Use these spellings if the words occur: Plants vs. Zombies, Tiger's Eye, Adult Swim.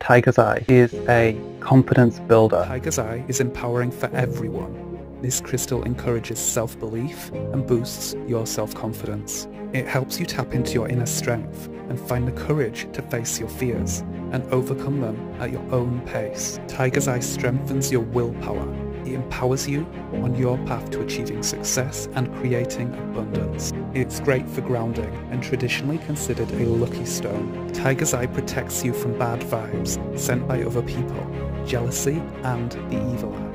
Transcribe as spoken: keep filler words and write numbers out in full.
Tiger's Eye is a confidence builder. Tiger's Eye is empowering for everyone. This crystal encourages self-belief and boosts your self-confidence. It helps you tap into your inner strength and find the courage to face your fears and overcome them at your own pace. Tiger's Eye strengthens your willpower. It empowers you on your path to achieving success and creating abundance. It's great for grounding and traditionally considered a lucky stone. Tiger's Eye protects you from bad vibes sent by other people, jealousy, and the evil eye.